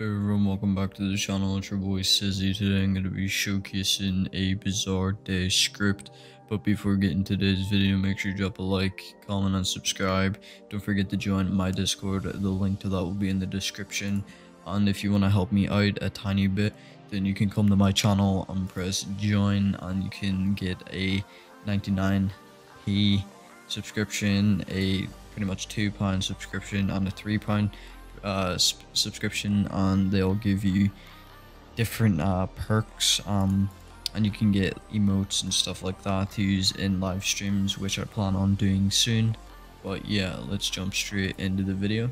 Hey everyone, welcome back to the channel. It's your boy Cizzy. Today I'm going to be showcasing A Bizarre Day script. But before getting today's video, make sure you drop a like, comment, and subscribe. Don't forget to join my Discord. The link to that will be in the description. And if you want to help me out a tiny bit, then you can come to my channel and press join, and you can get a 99p subscription, a pretty much £2 subscription, and a £3 subscription, and they'll give you different perks, and you can get emotes and stuff like that to use in live streams, which I plan on doing soon. But yeah, let's jump straight into the video.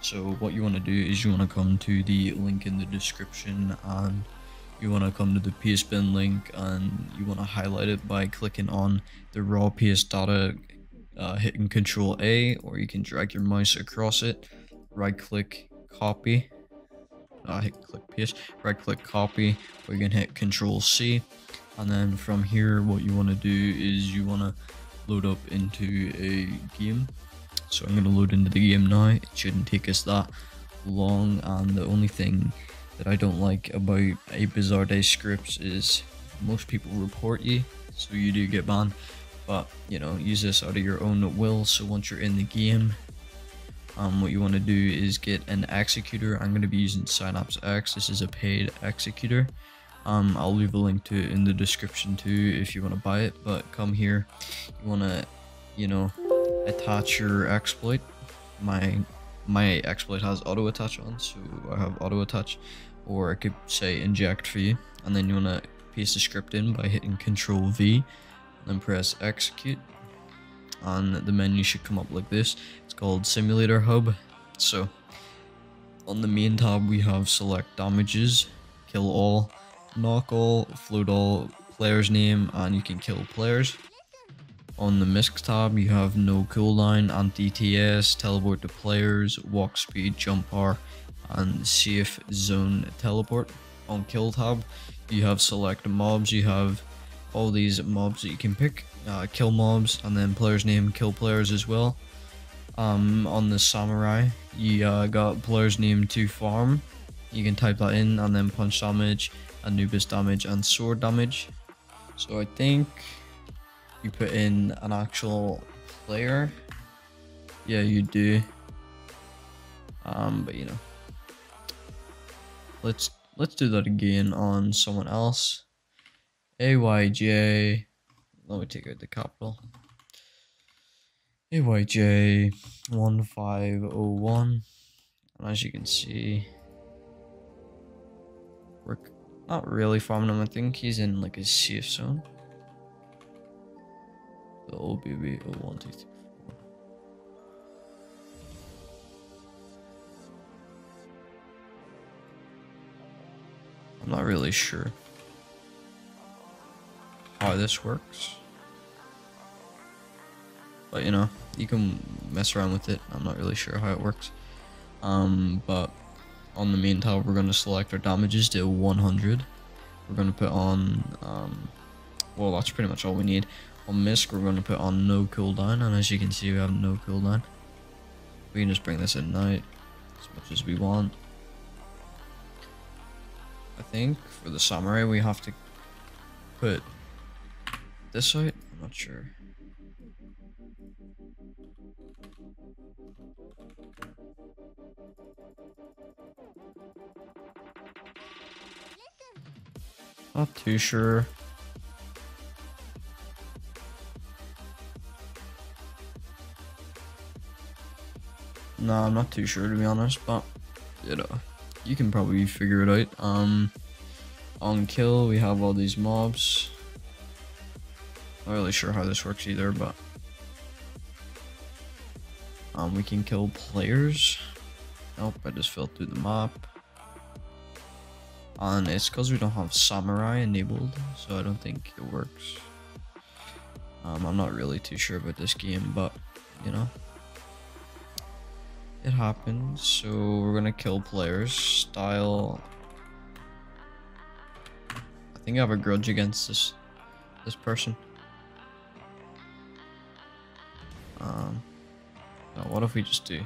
So what you want to do is you want to come to the link in the description, and you want to come to the PS Bin link, and you want to highlight it by clicking on the raw PS data, hitting Control A, or you can drag your mouse across it, right click copy, hit click paste, right click copy, or you can hit Control C. And then from here, what you want to do is you want to load up into a game. So I'm going to load into the game now. It shouldn't take us that long, and the only thing that I don't like about A Bizarre Day scripts is most people report you, so you do get banned. But you know, use this out of your own will. So once you're in the game, what you want to do is get an executor. I'm going to be using Synapse X. This is a paid executor. I'll leave a link to it in the description too if you want to buy it. But come here, you want to, you know, attach your exploit. My exploit has auto attach on, so I have auto attach, or I could say inject for you. And then you want to paste the script in by hitting Control V, and then press execute. And the menu should come up like this. It's called Simulator Hub. So on the main tab we have select damages, kill all, knock all, float all, player's name, and you can kill players. On the mix tab you have no cooldown, anti-TS, teleport to players, walk speed, jump power, and safe zone teleport. On kill tab you have select mobs. You have all these mobs that you can pick, kill mobs, and then player's name, kill players as well. On the samurai, you got player's name to farm. You can type that in, and then punch damage, Anubis damage, and sword damage. So I think you put in an actual player. Yeah, you do. But you know, let's do that again on someone else. AYJ, let me take out the capital, AYJ1501, and as you can see, we're not really farming him. I think he's in like a safe zone. The old baby, 01234. I'm not really sure how this works, but you know, you can mess around with it. I'm not really sure how it works, but on the main tab we're going to select our damages to 100. We're going to put on well, that's pretty much all we need. On misc we're going to put on no cooldown, and as you can see we have no cooldown. We can just bring this in now as much as we want. I think for the summary we have to put this out, I'm not sure. Not too sure. No, I'm not too sure to be honest, but you know, you can probably figure it out. On kill we have all these mobs. Not really sure how this works either, but we can kill players. Nope, I just fell through the map, and it's because we don't have samurai enabled, so I don't think it works. I'm not really too sure about this game, but you know, it happens. So we're gonna kill players style. I think I have a grudge against this person. Now what if we just do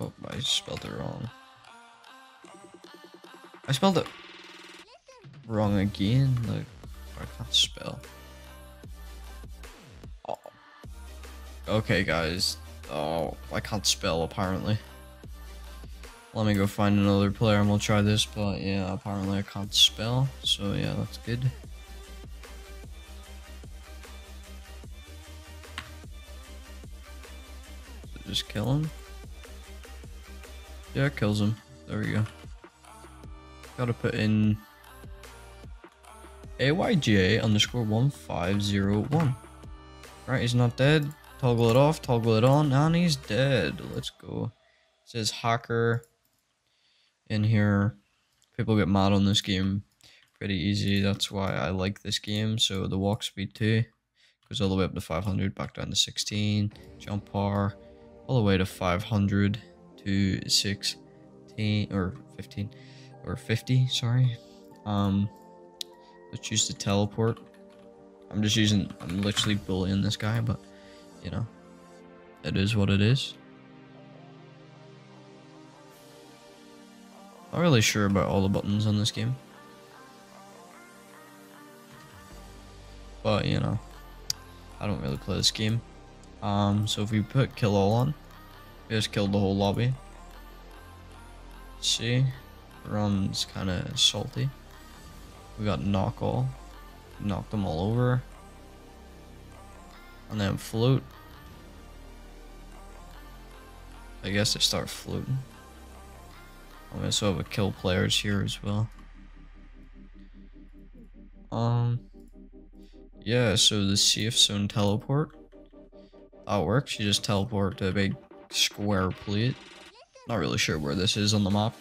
Oh, I spelled it wrong. I spelled it wrong again. Like, I can't spell. Oh. Okay, guys. Oh, I can't spell apparently. Let me go find another player and we'll try this, but yeah, apparently I can't spell, so yeah, that's good. So just kill him. Yeah, it kills him. There we go. Gotta put in AYJ_1501. Right, he's not dead. Toggle it off, toggle it on, and he's dead. Let's go. It says hacker in here. People get mad on this game pretty easy. That's why I like this game. So the walk speed too goes all the way up to 500, back down to 16, jump par all the way to 500 to 16 or 15 or 50, sorry. Let's use the teleport. I'm literally bullying this guy, but you know, it is what it is. Not really sure about all the buttons on this game, but you know, I don't really play this game. So if we put kill all on, we just killed the whole lobby. See, run's kind of salty. We got knock all, knocked them all over, and then float. I guess they start floating. I'm gonna sort of kill players here as well. Yeah, so the safe zone teleport, that works. You just teleport to a big square plate. Not really sure where this is on the map,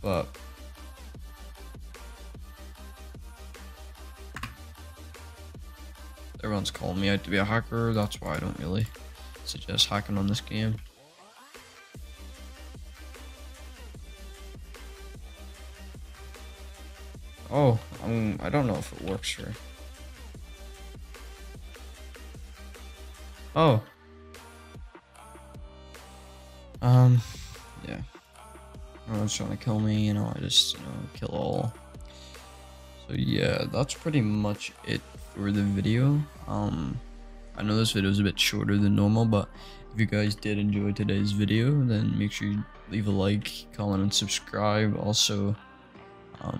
but everyone's calling me out to be a hacker. That's why I don't really suggest hacking on this game. Oh, I don't know if it works for. Oh. Yeah. Everyone's trying to kill me, you know, I just, you know, kill all. So yeah, that's pretty much it for the video. I know this video is a bit shorter than normal, but if you guys did enjoy today's video, then make sure you leave a like, comment, and subscribe. Also,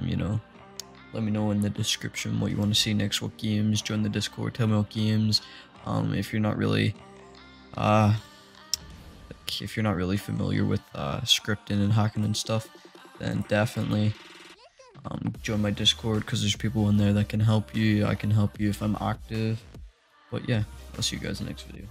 you know, let me know in the description what you want to see next, what games. Join the Discord, tell me what games. If you're not really familiar with scripting and hacking and stuff, then definitely join my Discord, because there's people in there that can help you. I can help you if I'm active. But yeah, I'll see you guys in the next video.